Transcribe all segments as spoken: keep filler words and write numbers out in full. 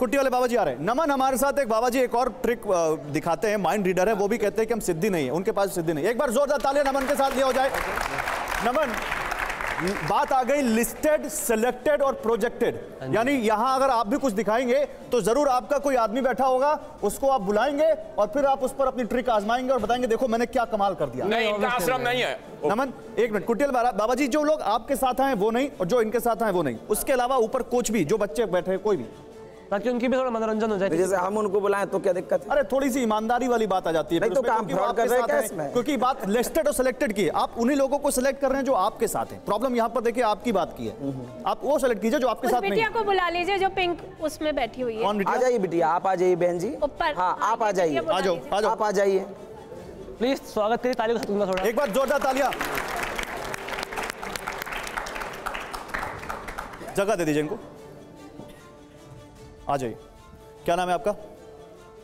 कुटी वाले बाबा जी आ रहे हैं। नमन हमारे साथ एक बाबा जी एक और ट्रिक दिखाते हैं, माइंड रीडर है, वो भी कहते हैं कि हम सिद्धि नहीं है, उनके पास सिद्धि नहीं। एक बार जोरदार तालियां नमन के साथ ये हो जाए। नमन, बात आ गई लिस्टेड, सिलेक्टेड और प्रोजेक्टेड, यानी यहां अगर आप भी कुछ दिखाएंगे तो जरूर आपका कोई आदमी बैठा होगा, उसको आप बुलाएंगे और फिर आप उस पर अपनी ट्रिक आजमाएंगे और बताएंगे देखो मैंने क्या कमाल कर दिया। नहीं, इनका आश्रम नहीं है। नमन एक मिनट, कुटियल बाबा जी, जो लोग आपके साथ आए वो नहीं और जो इनके साथ आए वो नहीं, उसके अलावा ऊपर कोच भी, जो बच्चे बैठे हैं कोई भी, ताकि उनकी भी थोड़ा मनोरंजन हो जाए। जैसे हम उनको बुलाएं तो क्या दिक्कत है? अरे थोड़ी सी ईमानदारी वाली बात आ जाती है, क्योंकि बात लिस्टेड और सिलेक्टेड की है। आप उन्हीं लोगों को सिलेक्ट कर रहे हैं जो आपके साथ हैं। प्रॉब्लम यहाँ पर देखिए आपकी बात की है, आप वो सिलेक्ट कीजिए जो आपके साथ नहीं। बिटिया को बुला लीजिए जो पिंक उसमें बैठी हुई है। आ जाइए बिटिया, आप आ जाइए बहन जी, आप आ जाइए, आ जाओ आप आ जाइए प्लीज। स्वागत करिए, ताली बजा थोड़ा, एक बार जोरदार तालियां, जगह दे दीजिए इनको, आ जाइए। क्या नाम है आपका?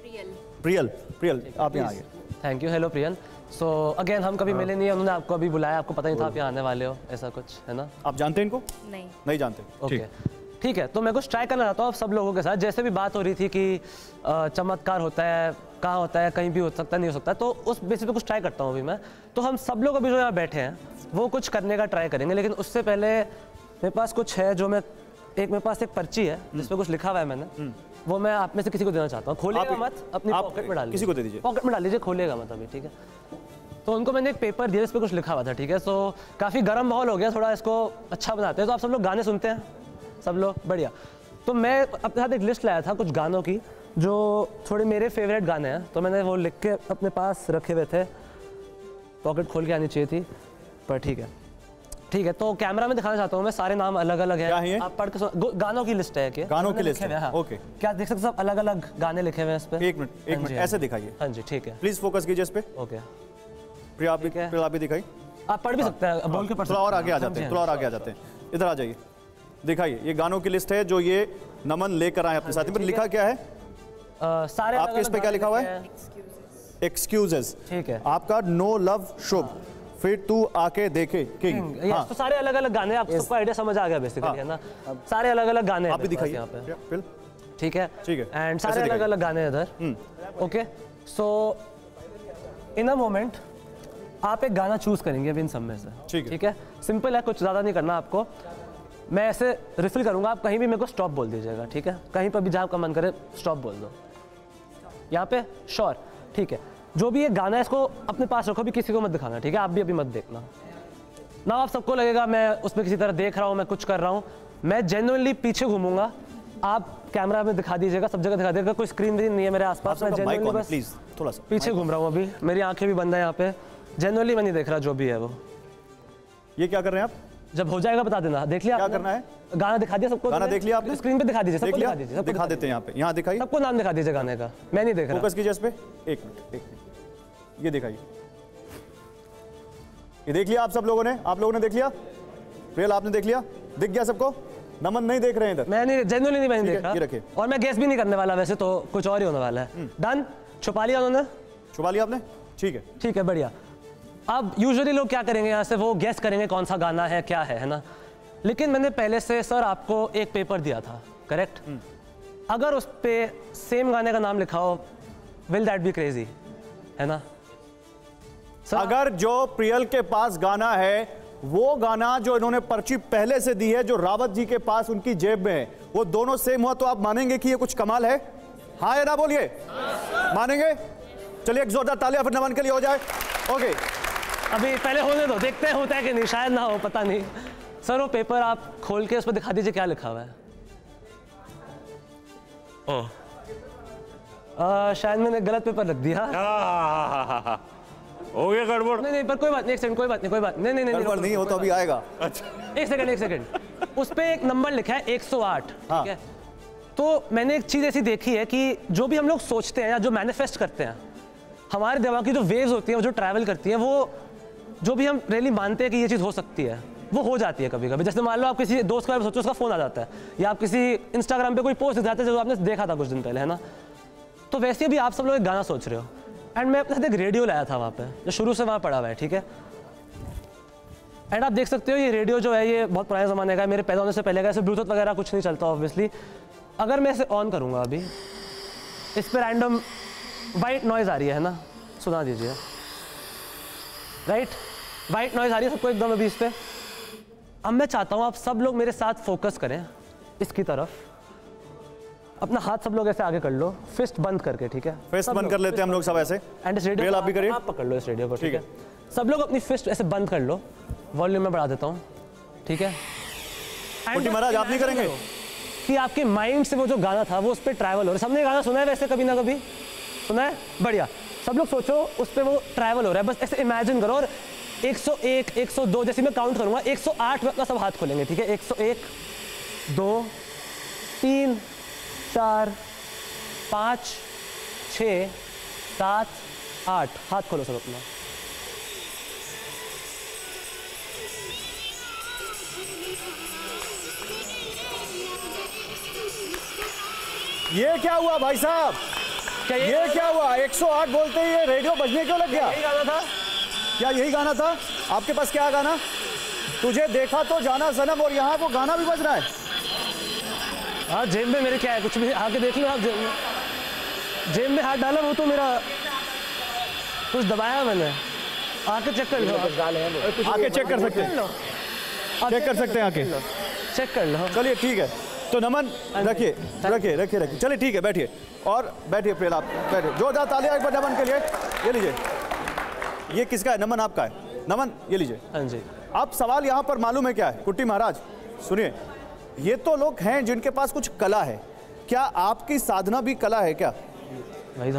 प्रियल। प्रियल, प्रियल आप यहाँ आइए। Thank you. Hello Priyal, so again हम कभी मिले नहीं, उन्होंने आपको अभी बुलाया, आपको पता नहीं था आप यहाँ आने वाले हो, ऐसा कुछ है ना? आप जानते हैं इनको? नहीं, नहीं जानते। ओके ठीक है, तो मैं कुछ ट्राई करना चाहता हूँ आप सब लोगों के साथ। जैसे भी बात हो रही थी कि चमत्कार होता है, कहाँ होता है, कहीं भी हो सकता है, नहीं हो सकता, तो उस बेसिस पे कुछ ट्राई करता हूँ अभी मैं। तो हम सब लोग अभी जो यहाँ बैठे हैं वो कुछ करने का ट्राई करेंगे, लेकिन उससे पहले मेरे पास कुछ है जो मैं, एक मेरे पास एक पर्ची है जिसपे कुछ लिखा हुआ है मैंने, वो मैं आप में से किसी को देना चाहता हूँ। खोलिएगा मत, अपनी पॉकेट में डाल, किसी को दे दीजिए, पॉकेट में डाल लीजिए, खोलिएगा मत अभी, ठीक है? तो उनको मैंने एक पेपर दिया जिसपे कुछ लिखा हुआ था, ठीक है? सो काफ़ी गर्म माहौल हो गया, थोड़ा इसको अच्छा बनाते हैं। तो आप सब लोग गाने सुनते हैं? सब लोग, बढ़िया। तो मैं अपने साथ एक लिस्ट लाया था कुछ गानों की जो थोड़े मेरे फेवरेट गाने हैं, तो मैंने वो लिख के अपने पास रखे हुए थे, पॉकेट खोल के आनी चाहिए थी पर, ठीक है ठीक है। तो कैमरा में दिखाना चाहता हूँ मैं, सारे नाम अलग अलग है, आप पढ़ के, गानों की लिस्ट है, गानों की लिस्ट है, हाँ। ओके, क्या देख सकते सब अलग अलग गाने लिखे हुए हैं इस पे? एक मिनट, एक मिनट ऐसे दिखाइए। हाँ जी ठीक है, प्लीज फोकस कीजिए इस पे। ओके प्रिया आप भी, प्रिया आप भी दिखाइए, आप पढ़ भी सकते हैं, बोल के पढ़ सकते हैं। और आगे आ जाते हैं, और आगे आ जाते हैं, इधर आ जाइए, दिखाइए। ये गानों की लिस्ट है जो ये नमन लेकर आए अपने साथ में। लिखा क्या है सारे आपके, इस पे क्या लिखा हुआ है? एक्सक्यूजेस, ठीक है। आपका नो लव शुभ, फिर तू आके देखे किंग, हाँ। तो सारे अलग अलग गाने, आप सबका आइडिया समझ आ गया बेसिकली, है ना? सारे अलग अलग गाने आप भी दिखाइए यहाँ पे, ठीक है? एंड सारे अलग अलग गाने इधर। Okay so in a moment आप एक गाना चूज करेंगे इन सब में से, ठीक है? सिंपल है, कुछ ज़्यादा नहीं करना आपको। मैं ऐसे रिफिल करूँगा, आप कहीं भी मेरे को स्टॉप बोल दीजिएगा, ठीक है? कहीं पर भी जहाँ आपका मन करे स्टॉप बोल दो, यहाँ पे श्योर, ठीक है? जो भी ये गाना है इसको अपने पास रखो, भी किसी को मत दिखाना, ठीक है? आप भी अभी मत देखना ना, आप सबको लगेगा मैं उसमें किसी तरह देख रहा हूँ, मैं कुछ कर रहा हूँ। मैं जेन्युइनली पीछे घूमूंगा, आप कैमरा में दिखा दीजिएगा, सब जगह दिखा दीजिएगा, कोई स्क्रीन भी नहीं है मेरे आसपास, मैं जेन्युइनली बस प्लीज थोड़ा सा पीछे घूम रहा हूँ, अभी मेरी आंखें भी बंद है यहाँ पे, जेन्युइनली मैं नहीं देख रहा जो भी है वो। ये क्या कर रहे हैं आप? जब हो जाएगा बता देना। देख लिया क्या करना है? गाना दिखा दिया सबको, गाना देख लिया आपने? स्क्रीन पे दिखा दीजिए, सबको दिखा दीजिए, सबको दिखा देते हैं यहाँ पे, यहाँ दिखाइए सबको, नाम दिखा दीजिए गाने का, मैं नहीं देख रहा, फोकस कीजिए इस पे। एक मिनट, एक मिनट, ये दिखाइए, ये देख लिया आप सब लोगों ने? आप लोगों ने देख लिया? प्रियल आपने देख लिया? दिख गया सबको? नमन नहीं देख रहे हैं इधर, मैं नहीं, जेन्युइनली नहीं, मैं नहीं देख रहा, ये रखिए। और मैं गेस भी नहीं करने वाला, वैसे तो कुछ और ही होने वाला है। डन, छुपा लिया उन्होंने? छुपा लिया आपने, ठीक है ठीक है बढ़िया। अब यूजुअली लोग क्या करेंगे, यहाँ से वो गेस करेंगे कौन सा गाना है, क्या है, है ना? लेकिन मैंने पहले से सर आपको एक पेपर दिया था, करेक्ट? अगर उस पर सेम गाने का नाम लिखा हो, विल दैट बी क्रेजी, है ना सर? अगर जो प्रियल के पास गाना है, वो गाना जो इन्होंने पर्ची पहले से दी है, जो रावत जी के पास उनकी जेब में है, वो दोनों सेम हुआ तो आप मानेंगे कि ये कुछ कमाल है? हाँ या ना बोलिए, मानेंगे? चलिए एक जोरदार तालियां फिर नमन के लिए हो जाए। ओके अभी पहले होने दो, देखते हैं होता है कि नहीं, शायद ना हो, पता नहीं। सर वो पेपर आप खोल के उस पर दिखा दीजिए क्या लिखा हुआ है। ओह uh, शायद मैंने गलत पेपर रख दिया, हो गया गड़बड़। नहीं नहीं पर कोई बात नहीं, एक सेकंड, कोई बात नहीं, कोई बात नहीं, नहीं नहीं नहीं हो तो अभी आएगा। अच्छा एक सेकंड, एक सेकंड, उस पर एक नंबर लिखा है एक सौ आठ, ठीक है? तो मैंने एक चीज़ ऐसी देखी है कि जो भी हम लोग सोचते हैं या जो मैनिफेस्ट करते हैं, हमारे दिमाग की जो वेव्स होती हैं, जो ट्रैवल करती हैं, वो जो भी हम रियली मानते हैं कि ये चीज़ हो सकती है, वो हो जाती है कभी कभी। जैसे मान लो आप किसी दोस्त का सोचो, उसका फ़ोन आ जाता है, या आप किसी इंस्टाग्राम पे कोई पोस्ट दिख जाता है जो आपने देखा था कुछ दिन पहले, है ना? तो वैसे भी आप सब लोग एक गाना सोच रहे हो। एंड मैं अपने साथ एक रेडियो लाया था वहाँ पे, जो शुरू से वहाँ पड़ा हुआ है, ठीक है? एंड आप देख सकते हो ये रेडियो जो है ये बहुत पुराने ज़माने का है, मेरे पैदा होने से पहले का, ऐसे ब्लूटूथ वगैरह कुछ नहीं चलता ऑब्वियसली। अगर मैं इसे ऑन करूँगा अभी, इस पर रैंडम वाइट नॉइज़ आ रही है ना, सुना दीजिए। राइट, वाइट नॉइज़ आ रही है सबको एकदम अभी इस पर। अब मैं चाहता हूँ आप सब लोग मेरे साथ फोकस करें इसकी तरफ, अपना हाथ सब लोग ऐसे आगे कर लो, फिस्ट बंद करके, ठीक है? फिस्ट बंद कर लेते हैं हम लोग सब ऐसे। एंड इस रेडियो आप भी करिए, आप पकड़ लो इस रेडियो को, ठीक है? सब लोग अपनी फिस्ट ऐसे बंद कर लो। वॉल्यूम में बढ़ा देता हूँ, ठीक है? कुटी महाराज आप नहीं करेंगे कि आपके माइंड से वो जो गाना था वो उस पर ट्रैवल हो रहा है। सबने गाना सुना है वैसे कभी ना कभी? सुना है? बढ़िया। सब लोग सोचो उस पर वो ट्रैवल हो रहा है, बस ऐसे इमेजिन करो। और एक सौ एक, एक सौ दो जैसे मैं काउंट करूँगा एक सौ आठ में अपना सब हाथ खोलेंगे, ठीक है? एक सौ एक, दो, तीन, चार, पाँच, छः, सात, आठ। हाथ खोलो सब अपना। ये क्या हुआ भाई साहब? क्या ये, ये क्या हुआ? एक सौ आठ बोलते ही ये रेडियो बजने क्यों लग गया? यही गाना था क्या? यही गाना था आपके पास? क्या गाना? तुझे देखा तो जाना सनम, और यहाँ वो गाना भी बज रहा है। हाँ, जेब में मेरे क्या है? कुछ भी आके देख लो आप। जेब में जेब में हाथ डाला, वो तो मेरा कुछ दबाया मैंने। आके चेक कर लो, आके चेक कर सकते हैं, चेक कर सकते हैं, आके चेक कर लो। चलिए ठीक है। तो नमन रखिए रखिए रखिए रखिए चलिए ठीक है, बैठिए और बैठिए फिर आप बैठिए। जोरदार तालियां एक बार नमन के लिए। ये लीजिए, ये किसका है? नमन आपका है। नमन ये लीजिए। हाँ जी। अब सवाल यहाँ पर मालूम है क्या है? कुटी महाराज सुनिए, ये तो लोग हैं जिनके पास कुछ कला है, क्या आपकी साधना भी कला है क्या?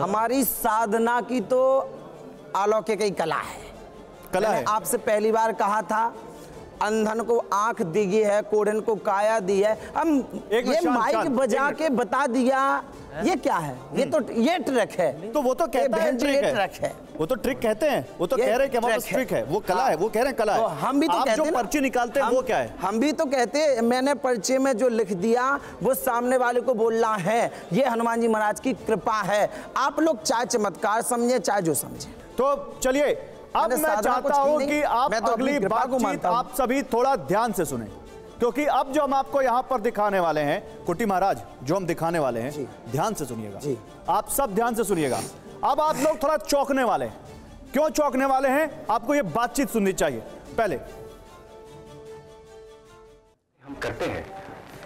हमारी साधना की तो आलोके की कला है। कला है। आपसे पहली बार कहा था, अंधन को आंख दी गई है, कोढ़न को काया दी है। हम ये माइक बजा के बता दिया है? ये क्या है? ये तो ये ट्रिक है। तो वो तो कहता है ट्रिक है। ट्रिक है वो तो ट्रिक कहते हैं, वो तो कह रहे हैं कि हमारा ट्रिक है, वो कला है, वो कह रहे हैं कला है। हम भी तो कहते हैं पर्ची निकालते हैं, वो क्या है? हम भी तो कहते हैं मैंने पर्चे में जो लिख दिया वो सामने वाले को बोलना है। ये हनुमान जी महाराज की कृपा है। आप लोग चाहे चमत्कार समझे, चाहे जो समझे। तो चलिए अब मैं चाहता हूं कि आप तो अगली बातचीत आप सभी थोड़ा ध्यान से सुने, क्योंकि अब जो हम आपको यहां पर दिखाने वाले हैं, कुटी महाराज जो हम दिखाने वाले हैं, ध्यान से सुनिएगा आप सब, ध्यान से सुनिएगा। अब आप लोग थोड़ा चौंकने वाले हैं। क्यों चौंकने वाले हैं? आपको ये बातचीत सुननी चाहिए। पहले हम करते हैं,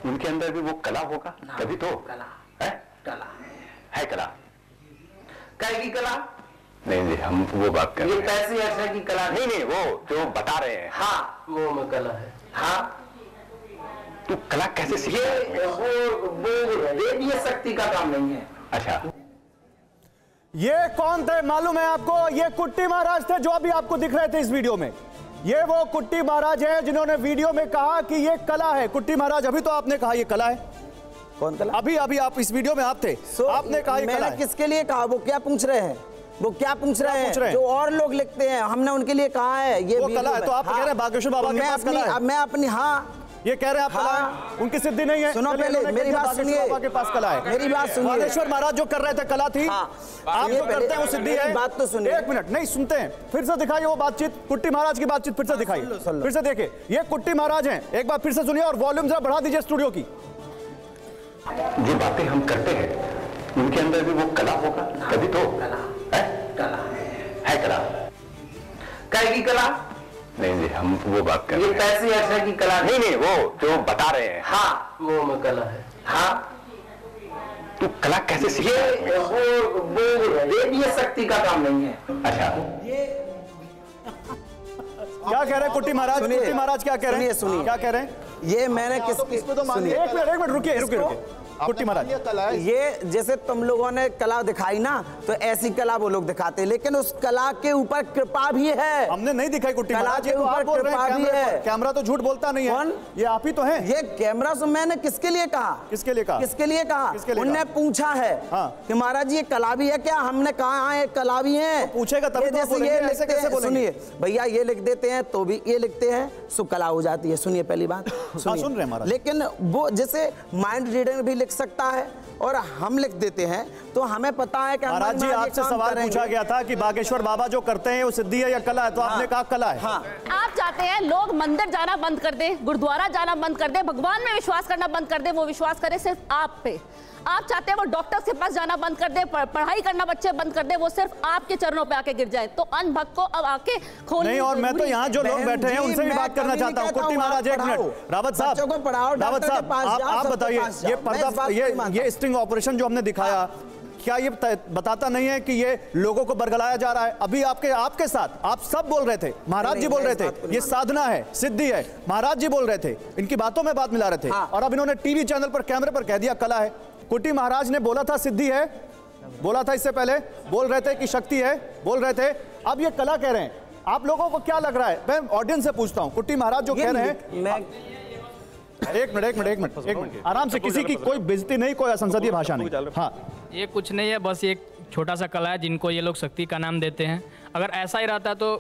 उनके अंदर भी वो कला होगा तभी तो कला है। कला है, कला काहे की कला? नहीं नहीं, हम वो बात कर रहे हैं, ये पैसे ऐसा की कला नहीं। नहीं, वो जो बता रहे हैं। हाँ, वो में कला है। हाँ, तू कला कैसे सीखा? ये वो वो देवी शक्ति का काम नहीं है। अच्छा, ये कौन थे मालूम है आपको? ये कुटी महाराज थे जो अभी आपको दिख रहे थे इस वीडियो में। ये वो कुटी महाराज है जिन्होंने वीडियो में कहा कि ये कला है। कुटी महाराज, अभी तो आपने कहा ये कला है। कौन कला? अभी अभी आप इस वीडियो में आप थे, आपने कहा ये कला है। किसके लिए कहा? वो क्या पूछ रहे हैं? वो क्या पूछ रहे हैं? है? जो और लोग लिखते हैं, हमने उनके लिए कहा है ये वो कला है। तो आप हाँ, कह रहे हैं बागेश्वर बाबा के पास कला है। मैं अपनी हाँ ये कह रहे हैं आप हाँ, कला है, उनकी सिद्धि नहीं है। सुनो पहले मेरी बात सुनिए, बाबा के पास कला है। मेरी बात सुनिए, बागेश्वर महाराज जो कर रहे थे कला थी, आप जो करते हैं वो सिद्धि है। बात तो सुनिए, एक मिनट नहीं सुनते हैं, फिर से दिखाइए वो बातचीत, कुटी महाराज की बातचीत फिर से दिखाइए, फिर से देखिए। ये कुटी महाराज हैं, एक बार फिर से सुनिए और वॉल्यूम जरा बढ़ा दीजिए स्टूडियो की। जो बातें हम करते हैं उनके अंदर भी वो कला होगा तभी तो कला है। कला है, कला काहे की कला? नहीं नहीं, हम वो बात कर रहे हैं, ये पैसे ऐसा की कला नहीं। नहीं, वो जो बता रहे हैं। हाँ, वो में कला है। हाँ, तू कला कैसे सीखा? ये वो वो देवी शक्ति का काम नहीं है। अच्छा, ये क्या कह रहे हैं कुटी महाराज? कुटी महाराज क्या कह रहे हैं? सुनिए क्या कह रहे हैं। ये मैंने किसकी तो मान लिया। एक मिनट एक मिनट रुकिए रुकिए रुकिए कुटी महाराज, ये जैसे तुम लोगों ने कला दिखाई ना, तो ऐसी कला वो लोग दिखाते हैं, लेकिन उस कला के ऊपर कृपा भी है। हमने नहीं दिखाई कुटी महाराज, के ऊपर कृपा भी है। कैमरा तो झूठ बोलता नहीं है, ये आप ही तो है। ये कैमरा से मैंने किसके लिए कहा? किसके लिए कहा? किसके लिए कहा? उनने पूछा है कि महाराज ये कला भी है क्या? हमने कहा ये कला भी है। पूछेगा तब तो बोलेंगे। भैया ये लिख देते हैं तो भी ये लिखते हैं, सो कला हो जाती है। सुनिए पहली बात सुनिए। सुन रहे हैं, लेकिन वो जैसे माइंड रीडिंग भी लिख सकता है, और हम लिख देते हैं तो हमें पता है कि महाराज जी आपसे सवाल पूछा गया था कि बागेश्वर बाबा जो करते हैं वो सिद्धि है या कला है, तो हाँ, आपने कहा कला है। हाँ। आप चाहते हैं लोग मंदिर जाना बंद कर दे, गुरुद्वारा जाना बंद कर दे, भगवान में विश्वास करना बंद कर दे, वो विश्वास करे सिर्फ आप पे। आप चाहते हैं वो डॉक्टर्स के पास जाना बंद कर दे, पढ़ाई करना बच्चे बंद कर दे, वो सिर्फ आपके चरणों पे आके गिर जाए। तो अनभक्त को अब आके खोल नहीं। और मैं तो यहाँ जो लोग बैठे हैं उनसे भी बात करना चाहता हूँ। कुटी महाराज एक मिनट, रावत साहब रावत साहब आप बताइए, ये पर्दा ये ये स्टिंग ऑपरेशन जो हमने दिखाया क्या ये बताता नहीं है कि ये लोगों को बरगलाया जा रहा है? अभी आपके आपके साथ आप सब बोल रहे थे, महाराज जी बोल रहे थे ये साधना है, सिद्धि है, महाराज जी बोल रहे थे, इनकी बातों में बात मिला रहे थे, और अब इन्होंने टीवी चैनल पर कैमरे पर कह दिया कला है। कुटी महाराज ने बोला था सिद्धि है, बोला था इससे पहले, बोल रहे थे कि शक्ति है, बोल रहे थे, अब ये कला कह रहे हैं। आप लोगों को क्या लग रहा है? मैं ऑडियंस से पूछता हूँ, कुटी महाराज जो कह रहे हैं, एक मिनट एक मिनट एक मिनट एक मिनट आराम से, किसी की कोई बेइज्जती नहीं, कोई असंसदीय भाषा नहीं। हाँ, ये कुछ नहीं है, बस एक छोटा सा कला है जिनको ये लोग शक्ति का नाम देते हैं। अगर ऐसा ही रहता तो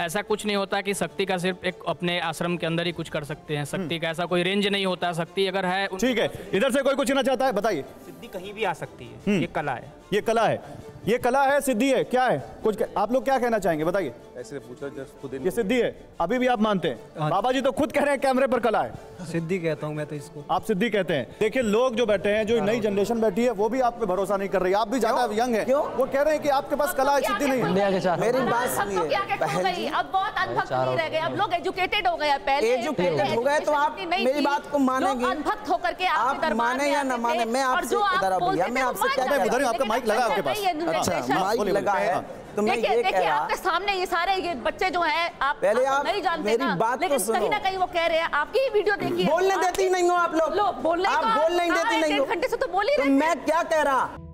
ऐसा कुछ नहीं होता कि शक्ति का सिर्फ एक अपने आश्रम के अंदर ही कुछ कर सकते हैं, शक्ति का ऐसा कोई रेंज नहीं होता, शक्ति अगर है। ठीक है, इधर से कोई कुछ ना चाहता है, बताइए। सिद्धि कहीं भी आ सकती है, ये कला है, ये कला है, ये कला है, सिद्धि है, क्या है? कुछ आप लोग क्या कहना चाहेंगे, बताइए। ऐसे पूछा, ये सिद्धि है, अभी भी आप मानते हैं? बाबा जी तो खुद कह रहे हैं कैमरे पर कला है। सिद्धि कहता हूँ मैं तो इसको, आप सिद्धि कहते हैं। देखिए लोग जो बैठे हैं, जो नई जनरेशन बैठी है, वो भी आप पे भरोसा नहीं कर रही, आप भी ज्यादा यंग है, वो कह रहे हैं कि आपके पास कला है, सिद्धि नहीं। अब बहुत अनभक्त नहीं रह गए, अब लोग एजुकेटेड हो गए, पहले एजुकेटेड हो गए तो आप मेरी बात को मानेंगे, अनभक्त होकर के आप माने या ना माने। मैं आपसे उधर आपका माइक लगा, आपके पास माइक लगा है, तो मैं ये कह रहा आपके सामने ये सारे ये बच्चे जो हैं, आप पहले आप नहीं जानते ना, लेकिन कहीं ना कहीं वो कह रहे हैं। आपकी ही वीडियो देखिए, बोलने देती नहीं हो आप लोग, आप बोल नहीं देती नहीं हो, घंटे से तो बोल ही रहे। मैं क्या कह रहा